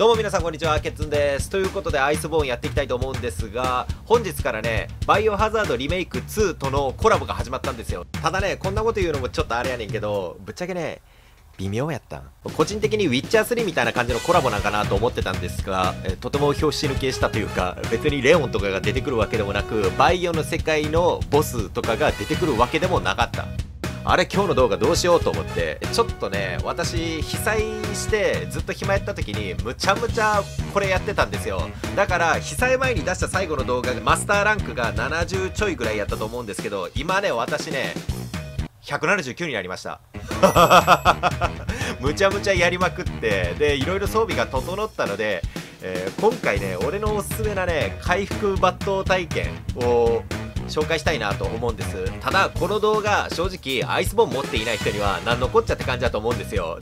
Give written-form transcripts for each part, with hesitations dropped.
どうも皆さんこんにちは、けっつんです。ということでアイスボーンやっていきたいと思うんですが、本日からねバイオハザードリメイク2とのコラボが始まったんですよ。ただね、こんなこと言うのもちょっとあれやねんけど、ぶっちゃけね微妙やった。個人的にウィッチャー3みたいな感じのコラボなんかなと思ってたんですが、とても拍子抜けしたというか、別にレオンとかが出てくるわけでもなく、バイオの世界のボスとかが出てくるわけでもなかった。あれ、今日の動画どうしようと思って、ちょっとね私被災してずっと暇やった時にむちゃむちゃこれやってたんですよ。だから被災前に出した最後の動画がマスターランクが70ちょいぐらいやったと思うんですけど、今ね私ね179になりましたむちゃむちゃやりまくって、でいろいろ装備が整ったので、今回ね俺のおすすめなね回復抜刀体験を紹介したいなと思うんです。ただこの動画正直アイスボーン持っていない人には何のこっちゃって感じだと思うんですよ。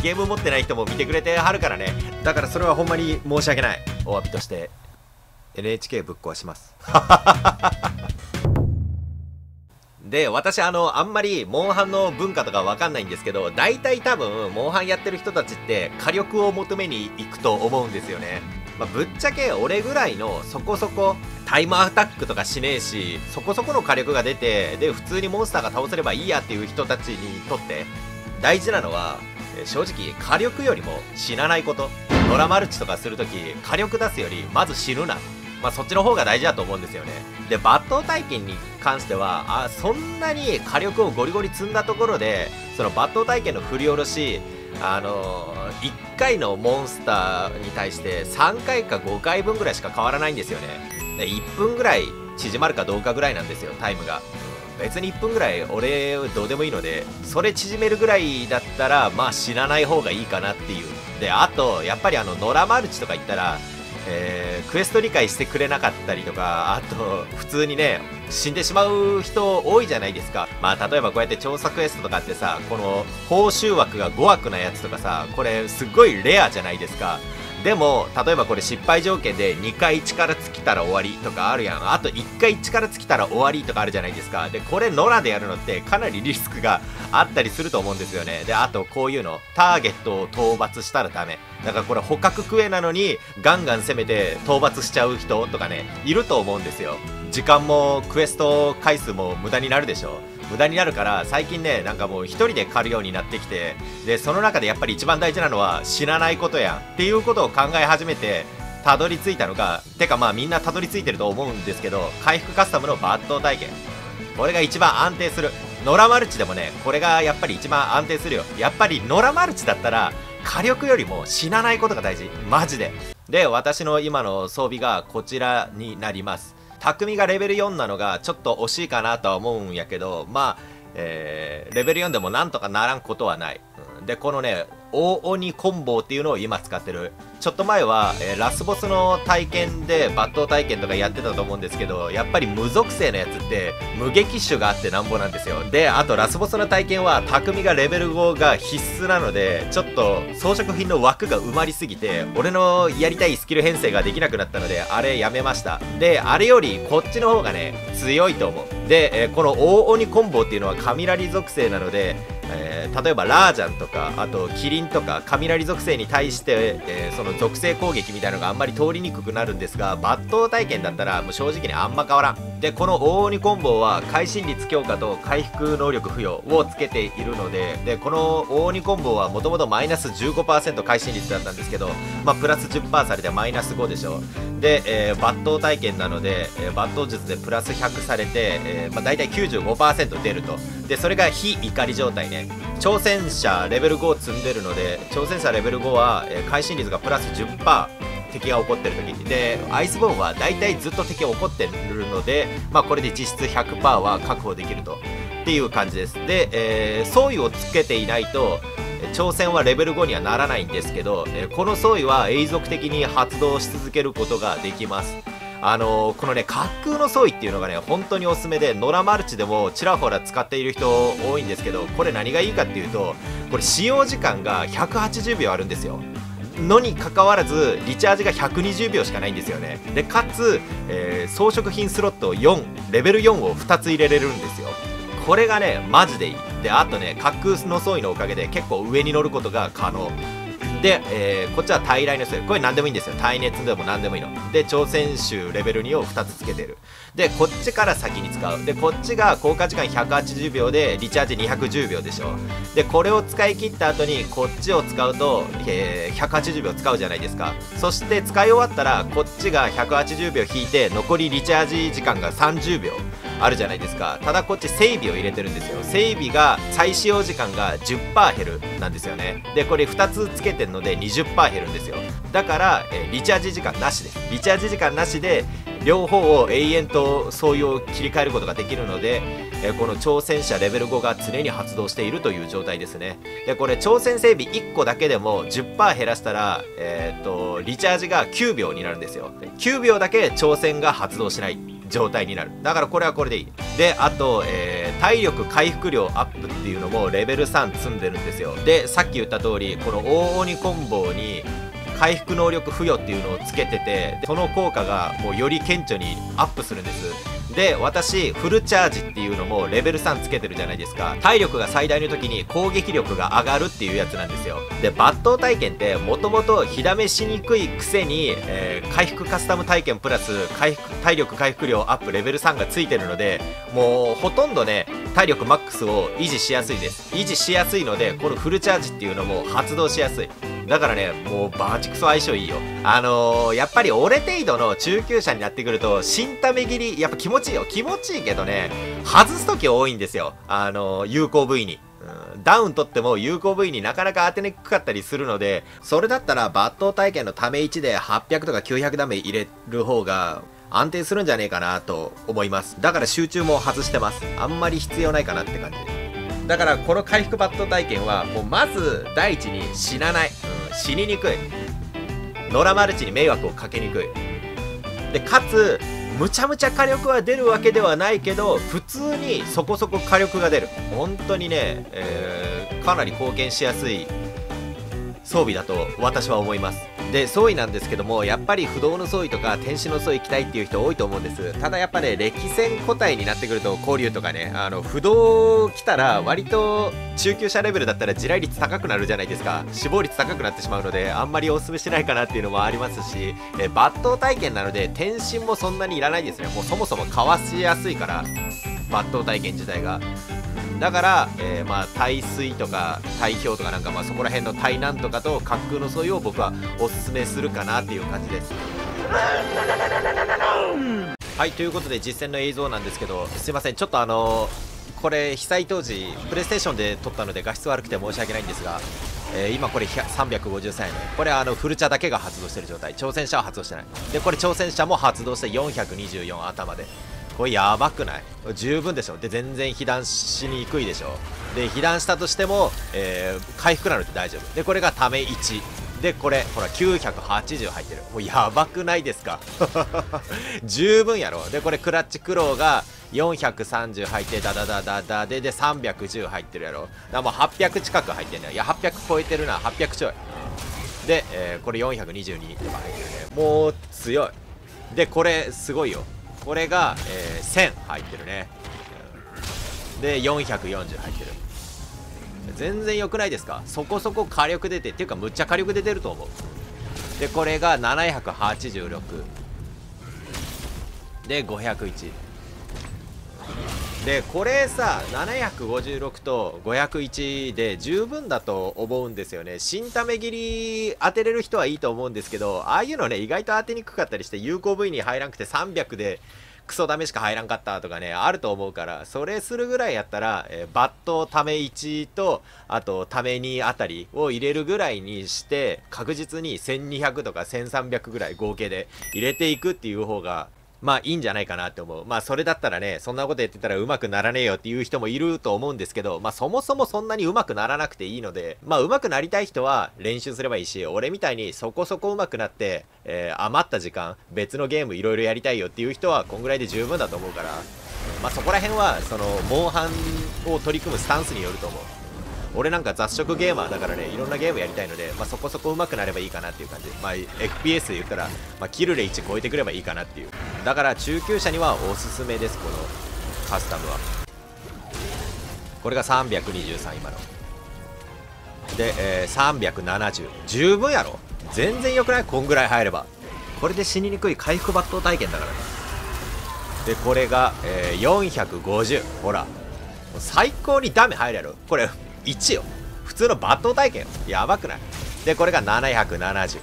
ゲーム持ってない人も見てくれてはるからね。だからそれはほんまに申し訳ない。お詫びとして NHK ぶっ壊しますで私あんまりモンハンの文化とかわかんないんですけど、大体多分モンハンやってる人たちって火力を求めに行くと思うんですよね。ぶっちゃけ俺ぐらいのそこそこタイムアタックとかしねえし、そこそこの火力が出て、で普通にモンスターが倒せればいいやっていう人たちにとって大事なのは、正直火力よりも死なないこと。ドラマルチとかするとき火力出すよりまず死ぬな、そっちの方が大事だと思うんですよね。で抜刀体験に関してはそんなに火力をゴリゴリ積んだところで、その抜刀体験の振り下ろし、1回のモンスターに対して3回か5回分ぐらいしか変わらないんですよね。で1分ぐらい縮まるかどうかぐらいなんですよ、タイムが。別に1分ぐらい俺どうでもいいので、それ縮めるぐらいだったら死なない方がいいかなっていう。であとやっぱり野良マルチとか言ったら、クエスト理解してくれなかったりとか、あと普通にね死んでしまう人多いじゃないですか。例えばこうやって調査クエストとかってさ、この報酬枠が5枠なやつとかさ、これすっごいレアじゃないですか。でも例えばこれ失敗条件で2回力尽きたら終わりとかあるやん。あと1回力尽きたら終わりとかあるじゃないですか。でこれ野良でやるのってかなりリスクがあったりすると思うんですよね。であとこういうのターゲットを討伐したらダメだから、これ捕獲クエなのにガンガン攻めて討伐しちゃう人とかねいると思うんですよ。時間もクエスト回数も無駄になるでしょ。無駄になるから最近ねなんかもう1人で狩るようになってきて、でその中でやっぱり一番大事なのは死なないことやっていうことを考え始めてたどり着いたのが、てかみんなたどり着いてると思うんですけど、回復カスタムの抜刀体験、これが一番安定する。野良マルチでもねこれがやっぱり一番安定するよ。やっぱり野良マルチだったら火力よりも死なないことが大事、マジで。で私の今の装備がこちらになります。匠がレベル4なのがちょっと惜しいかなとは思うんやけど、レベル4でもなんとかならんことはない、でこのね大鬼コンボっていうのを今使ってる。ちょっと前は、ラスボスの体験で抜刀体験とかやってたと思うんですけど、やっぱり無属性のやつって無撃手があってなんぼなんですよ。であとラスボスの体験は匠がレベル5が必須なので、ちょっと装飾品の枠が埋まりすぎて俺のやりたいスキル編成ができなくなったので、あれやめました。であれよりこっちの方がね強いと思う。で、この大鬼コンボっていうのは雷属性なので、例えばラージャンとかあとキリンとか雷属性に対して、その属性攻撃みたいなのがあんまり通りにくくなるんですが、抜刀体験だったらもう正直にあんま変わらん。でこの大鬼コンボは会心率強化と回復能力付与をつけているので、でこの大鬼コンボはもともとマイナス 15% 会心率だったんですけど、プラス 10% されてマイナス5でしょ。で、抜刀体験なので、抜刀術でプラス100されて、大体 95% 出ると。でそれが非怒り状態ね。挑戦者レベル5を積んでるので、挑戦者レベル5は、会心率がプラス 10%、 敵が怒ってる時に。でアイスボーンは大体ずっと敵が怒ってるので、これで実質 100% は確保できるとっていう感じです。で、装備をつけていないと挑戦はレベル5にはならないんですけど、この装備は永続的に発動し続けることができます。このね架空の装備っていうのがね本当におすすめで、野良マルチでもちらほら使っている人多いんですけど、これ何がいいかっていうと、これ使用時間が180秒あるんですよのにかかわらずリチャージが120秒しかないんですよね。でかつ、装飾品スロット4レベル4を2つ入れれるんですよ。これがねマジでいい。であとね架空の装備のおかげで結構上に乗ることが可能で、こっちは耐雷のスキル、これ何でもいいんですよ。耐熱でも何でもいいので、挑戦種レベル2を2つつけてる。でこっちから先に使う。でこっちが効果時間180秒でリチャージ210秒でしょ。でこれを使い切った後にこっちを使うと、180秒使うじゃないですか。そして使い終わったらこっちが180秒引いて残りリチャージ時間が30秒あるじゃないですか。ただこっち整備を入れてるんですよ。整備が再使用時間が 10% 減るなんですよね。でこれ2つつけてるので 20% 減るんですよ。だから、リチャージ時間なしです。リチャージ時間なしで両方を永遠と相違を切り替えることができるので、この挑戦者レベル5が常に発動しているという状態ですね。でこれ挑戦整備1個だけでも 10% 減らしたら、リチャージが9秒になるんですよ。9秒だけ挑戦が発動しない状態になる。だからこれはこれでいい。であと、体力回復量アップっていうのもレベル3積んでるんですよ。でさっき言った通りこの大鬼コンボに回復能力付与っていうのをつけてて、その効果がもうより顕著にアップするんです。で私フルチャージっていうのもレベル3つけてるじゃないですか。体力が最大の時に攻撃力が上がるっていうやつなんですよ。で抜刀体験ってもともと火だめしにくいくせに、回復カスタム体験プラス体力回復量アップレベル3がついてるので、もうほとんどね体力マックスを維持しやすいです。維持しやすいのでこのフルチャージっていうのも発動しやすい。だからね、もうバチクソ相性いいよ。やっぱり俺程度の中級者になってくると、新ため切り、やっぱ気持ちいいよ。気持ちいいけどね、外すとき多いんですよ。有効部位に。ダウン取っても有効部位になかなか当てにくかったりするので、それだったら抜刀体験のため1で800とか900ダメ入れる方が、安定するんじゃねえかなと思います。だから集中も外してます。あんまり必要ないかなって感じ。だからこの回復抜刀体験は、もうまず第一に死なない。死ににくい。野良マルチに迷惑をかけにくい。でかつむちゃむちゃ火力は出るわけではないけど、普通にそこそこ火力が出る。本当にね、かなり貢献しやすい装備だと私は思います。で装備なんですけども、やっぱり不動の装備とか天使の装備行きたいっていう人多いと思うんです。ただやっぱね、歴戦個体になってくると交流とかね、不動来たら割と中級者レベルだったら地雷率高くなるじゃないですか。死亡率高くなってしまうので、あんまりおすすめしないかなっていうのもありますし、抜刀体験なので転身もそんなにいらないですね。もうそもそもかわしやすいから、抜刀体験自体が。だから、耐水とか耐氷とかなんか、そこら辺の耐難とかと滑空の装備を僕はおすすめするかなっていう感じです。はい、ということで実戦の映像なんですけど、すいません、ちょっとこれ被災当時プレイステーションで撮ったので画質悪くて申し訳ないんですが、今これ353円のこれフルチャだけが発動してる状態。挑戦者は発動してない。でこれ挑戦者も発動して424頭で。これやばくない？十分でしょ。で全然被弾しにくいでしょ。で被弾したとしても、回復なので大丈夫で、これがため1で、これほら980入ってる。もうやばくないですか？十分やろ。でこれクラッチ苦労が430入って、ダダダダダで310入ってるやろ。だからもう800近く入ってんね。いや800超えてるな。800ちょいで、これ422とか入ってるね。もう強いで、これすごいよ。これが、1000入ってるね。で440入ってる。全然良くないですか？そこそこ火力出て、っていうかむっちゃ火力出てると思う。でこれが786で501で、これさ756と501で十分だと思うんですよね。新ため切り当てれる人はいいと思うんですけど、ああいうのね意外と当てにくかったりして、有効部位に入らんくて300でクソダメしか入らんかったとかね、あると思うから、それするぐらいやったら、抜刀ため1とあとため2あたりを入れるぐらいにして、確実に1200とか1300ぐらい合計で入れていくっていう方がまあいいんじゃないかなって思う。まあそれだったらね、そんなことやってたらうまくならねえよっていう人もいると思うんですけど、まあそもそもそんなにうまくならなくていいので、まあうまくなりたい人は練習すればいいし、俺みたいにそこそこうまくなって、余った時間別のゲームいろいろやりたいよっていう人はこんぐらいで十分だと思うから、まあそこら辺はそのモンハンを取り組むスタンスによると思う。俺なんか雑食ゲーマーだからね、いろんなゲームやりたいので、まあ、そこそこ上手くなればいいかなっていう感じ。まあ、FPS で言ったら、まあ、キルレ1超えてくればいいかなっていう。だから中級者にはおすすめです、このカスタムは。これが323今の。で、370十分やろ。全然よくない？こんぐらい入ればこれで死ににくい回復抜刀体験だからね。でこれが、450ほら最高にダメ入るやろ。これ1よ、普通の抜刀体験よ、やばくない？でこれが770、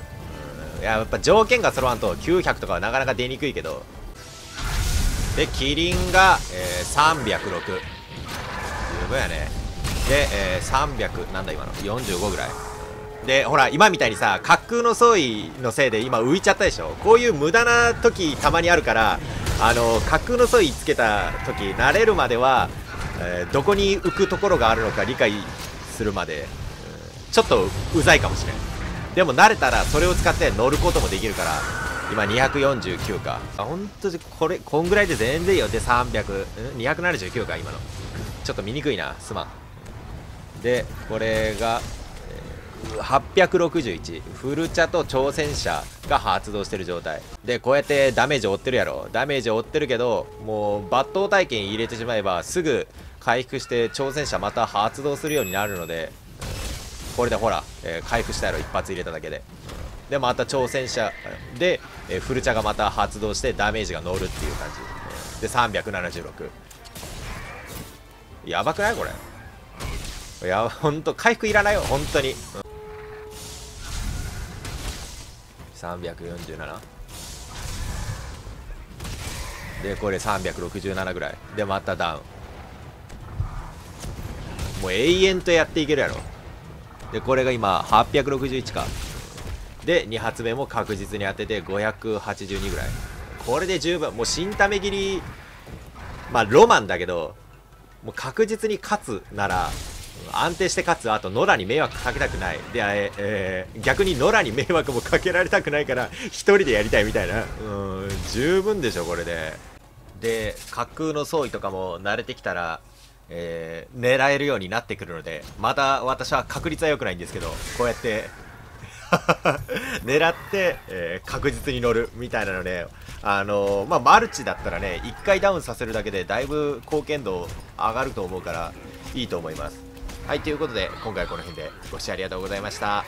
やっぱ条件が揃わんと900とかはなかなか出にくいけど。でキリンが、306十分やね。で、300なんだ今の45ぐらいで、ほら今みたいにさ滑空の相違のせいで今浮いちゃったでしょ。こういう無駄な時たまにあるから、滑空の相違つけた時慣れるまでは、どこに浮くところがあるのか理解するまで、ちょっとうざいかもしれん。でも慣れたらそれを使って乗ることもできるから、今249か、ほんとこんぐらいで全然いいよ。で279か今のちょっと見にくいな、すまん。でこれが861、フルチャと挑戦者が発動してる状態で、こうやってダメージ負ってるやろ。ダメージ負ってるけど、もう抜刀体験入れてしまえばすぐ回復して挑戦者また発動するようになるので、これでほら、回復したやろ、一発入れただけで。でまた挑戦者で、フルチャがまた発動してダメージが乗るっていう感じで376、やばくないこれ？いやほんと回復いらないよ本当に、347でこれ367ぐらいでまたダウン、もう永遠とやっていけるやろ。でこれが今861かで2発目も確実に当てて582ぐらい、これで十分。もう新ため切り、まあロマンだけど、もう確実に勝つなら安定して勝つ、あと野良に迷惑かけたくないで、逆に野良に迷惑もかけられたくないから1人でやりたいみたいな、十分でしょこれで。で滑空の装備とかも慣れてきたら、狙えるようになってくるので、また私は確率は良くないんですけど、こうやって狙って、確実に乗るみたいなのね、まあ、マルチだったらね1回ダウンさせるだけでだいぶ貢献度上がると思うからいいと思います。はい、ということで今回はこの辺で、ご視聴ありがとうございました。